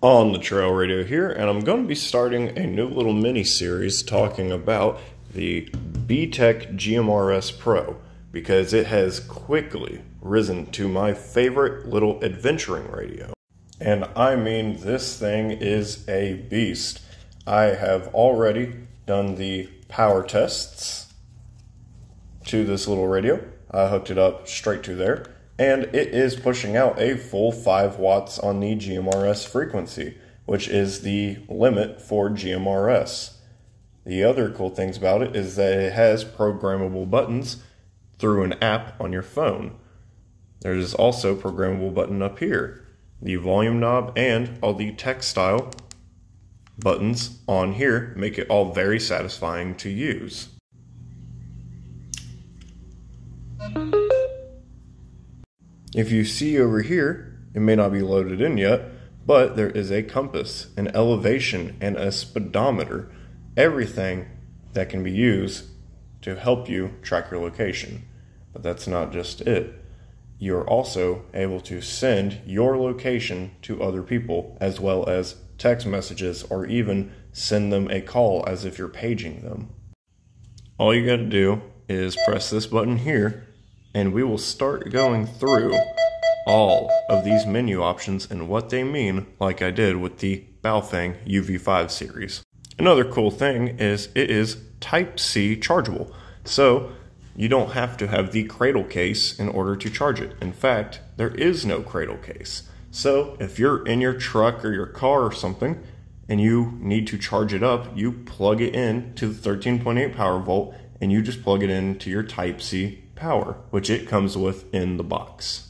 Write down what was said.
on the Trail Radio here, and I'm going to be starting a new little mini-series talking about the BTECH GMRS Pro, because it has quickly risen to my favorite little adventuring radio. And I mean, this thing is a beast. I have already done the power tests to this little radio. I hooked it up straight to there, and it is pushing out a full 5 watts on the GMRS frequency, which is the limit for GMRS. The other cool things about it is that it has programmable buttons through an app on your phone. There's also a programmable button up here, the volume knob, and all the textile buttons on here make it all very satisfying to use. If you see over here, it may not be loaded in yet, but there is a compass, an elevation, and a speedometer. Everything that can be used to help you track your location. But that's not just it. You're also able to send your location to other people, as well as text messages, or even send them a call as if you're paging them. All you gotta do is press this button here, and we will start going through all of these menu options and what they mean, like I did with the Balfang UV5 series. Another cool thing is it is Type-C chargeable, so you don't have to have the cradle case in order to charge it. In fact, there is no cradle case. So if you're in your truck or your car or something and you need to charge it up, you plug it in to the 13.8 power volt, and you just plug it into your Type-C power, which it comes with in the box.